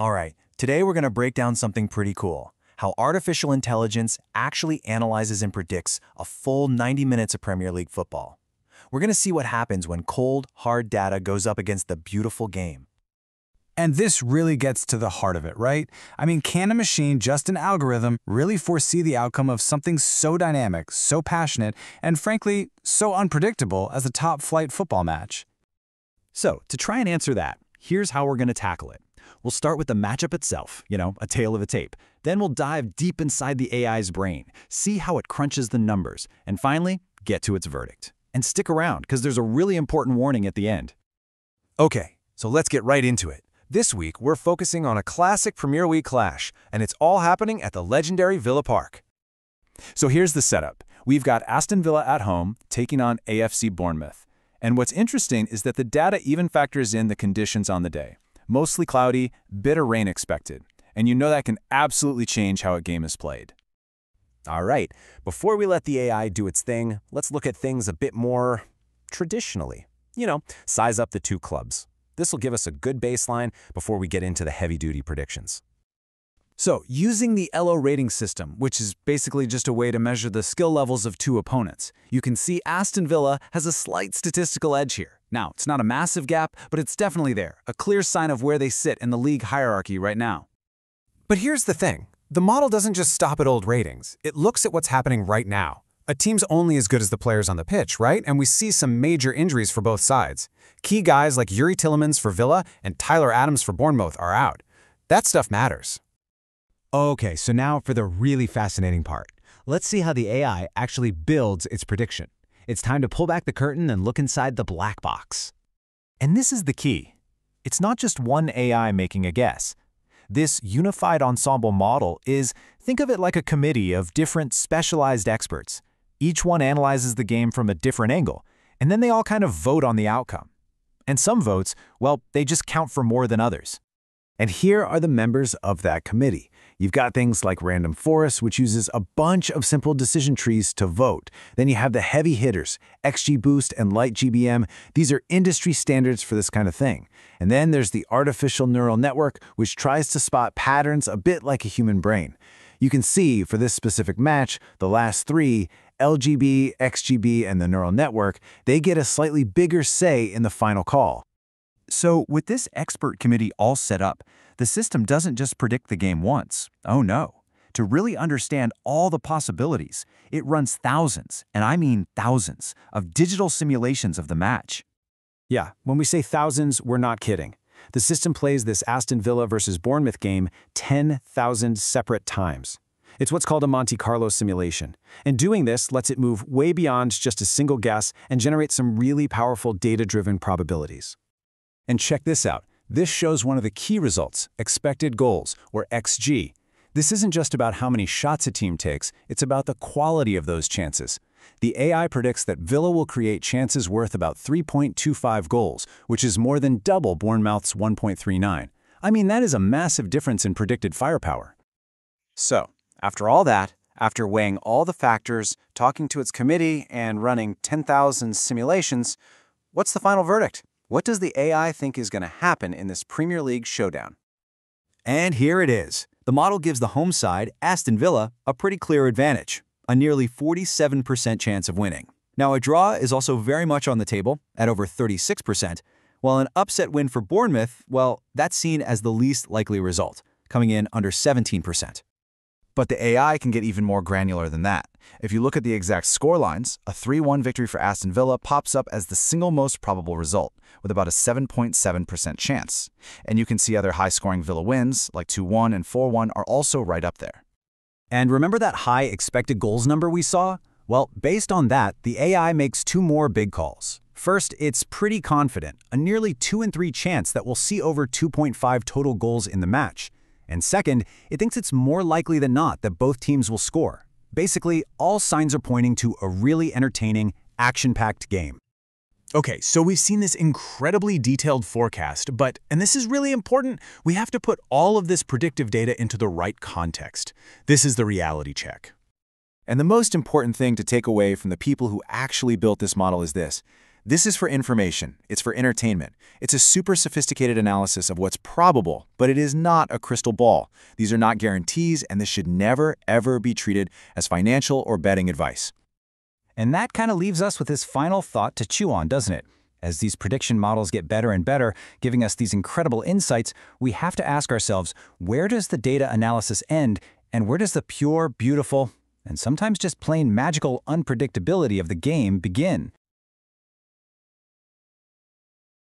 Alright, today we're going to break down something pretty cool. How artificial intelligence actually analyzes and predicts a full 90 minutes of Premier League football. We're going to see what happens when cold, hard data goes up against the beautiful game. And this really gets to the heart of it, right? I mean, can a machine, just an algorithm, really foresee the outcome of something so dynamic, so passionate, and frankly, so unpredictable as a top-flight football match? So, to try and answer that, here's how we're going to tackle it. We'll start with the matchup itself, a tale of a tape. Then we'll dive deep inside the AI's brain, see how it crunches the numbers, and finally, get to its verdict. And stick around, because there's a really important warning at the end. Okay, so let's get right into it. This week, we're focusing on a classic Premier League clash, and it's all happening at the legendary Villa Park. So here's the setup. We've got Aston Villa at home, taking on AFC Bournemouth. And what's interesting is that the data even factors in the conditions on the day. Mostly cloudy, bit of rain expected. And that can absolutely change how a game is played. All right, before we let the AI do its thing, let's look at things a bit more traditionally. Size up the two clubs. This will give us a good baseline before we get into the heavy-duty predictions. So, using the Elo rating system, which is basically just a way to measure the skill levels of two opponents, you can see Aston Villa has a slight statistical edge here. Now, it's not a massive gap, but it's definitely there, a clear sign of where they sit in the league hierarchy right now. But here's the thing. The model doesn't just stop at old ratings. It looks at what's happening right now. A team's only as good as the players on the pitch, right? And we see some major injuries for both sides. Key guys like Yuri Tillemans for Villa and Tyler Adams for Bournemouth are out. That stuff matters. Okay, so now for the really fascinating part. Let's see how the AI actually builds its prediction. It's time to pull back the curtain and look inside the black box. And this is the key. It's not just one AI making a guess. This unified ensemble model is, think of it like a committee of different specialized experts. Each one analyzes the game from a different angle, and then they all kind of vote on the outcome. And some votes, well, they just count for more than others. And here are the members of that committee. You've got things like Random Forest, which uses a bunch of simple decision trees to vote. Then you have the heavy hitters, XGBoost and LightGBM. These are industry standards for this kind of thing. And then there's the artificial neural network, which tries to spot patterns a bit like a human brain. You can see, for this specific match, the last three, LGB, XGB, and the neural network, they get a slightly bigger say in the final call. So, with this expert committee all set up, the system doesn't just predict the game once. Oh no. To really understand all the possibilities, it runs thousands, and I mean thousands, of digital simulations of the match. Yeah, when we say thousands, we're not kidding. The system plays this Aston Villa versus Bournemouth game 10,000 separate times. It's what's called a Monte Carlo simulation, and doing this lets it move way beyond just a single guess and generate some really powerful data-driven probabilities. And check this out. This shows one of the key results, expected goals, or xG. This isn't just about how many shots a team takes, it's about the quality of those chances. The AI predicts that Villa will create chances worth about 3.25 goals, which is more than double Bournemouth's 1.39. I mean, that is a massive difference in predicted firepower. So, after all that, after weighing all the factors, talking to its committee, and running 10,000 simulations, what's the final verdict? What does the AI think is going to happen in this Premier League showdown? And here it is. The model gives the home side, Aston Villa, a pretty clear advantage, a nearly 47% chance of winning. Now, a draw is also very much on the table, at over 36%, while an upset win for Bournemouth, well, that's seen as the least likely result, coming in under 17%. But the AI can get even more granular than that. If you look at the exact scorelines, a 3-1 victory for Aston Villa pops up as the single most probable result, with about a 7.7% chance. And you can see other high-scoring Villa wins, like 2-1 and 4-1, are also right up there. And remember that high expected goals number we saw? Well, based on that, the AI makes two more big calls. First, it's pretty confident, a nearly 2-in-3 chance that we'll see over 2.5 total goals in the match. And second, it thinks it's more likely than not that both teams will score. Basically, all signs are pointing to a really entertaining, action-packed game. Okay, so we've seen this incredibly detailed forecast, but, and this is really important, we have to put all of this predictive data into the right context. This is the reality check. And the most important thing to take away from the people who actually built this model is this. This is for information. It's for entertainment. It's a super sophisticated analysis of what's probable, but it is not a crystal ball. These are not guarantees, and this should never, ever be treated as financial or betting advice. And that kind of leaves us with this final thought to chew on, doesn't it? As these prediction models get better and better, giving us these incredible insights, we have to ask ourselves, where does the data analysis end, and where does the pure, beautiful, and sometimes just plain magical unpredictability of the game begin?